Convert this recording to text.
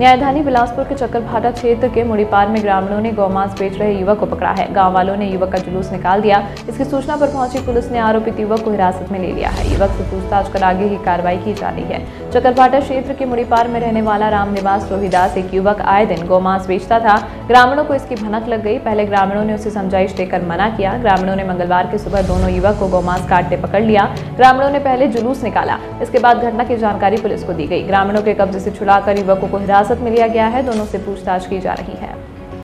न्यायधानी बिलासपुर के चकरभा क्षेत्र के मुड़ीपार में ग्रामीणों ने गौमांस बेच रहे युवक को पकड़ा है। गाँव वालों ने युवक का जुलूस निकाल दिया। इसकी सूचना पर पहुंची पुलिस ने आरोपित युवक को हिरासत में ले लिया है। युवक से पूछताछ कर आगे की कार्रवाई की जा रही है। चकरभा क्षेत्र के मुड़ीपार में रहने वाला राम रोहिदास एक युवक आए दिन गौमांस बेचता था। ग्रामीणों को इसकी भनक लग गई। पहले ग्रामीणों ने उसे समझाइश देकर मना किया। ग्रामीणों ने मंगलवार की सुबह दोनों युवक को गौमांस काटते पकड़ लिया। ग्रामीणों ने पहले जुलूस निकाला, इसके बाद घटना की जानकारी पुलिस को दी गई। ग्रामीणों के कब्जे से छुड़ाकर युवकों को हिरासत में लिया गया है। दोनों से पूछताछ की जा रही है।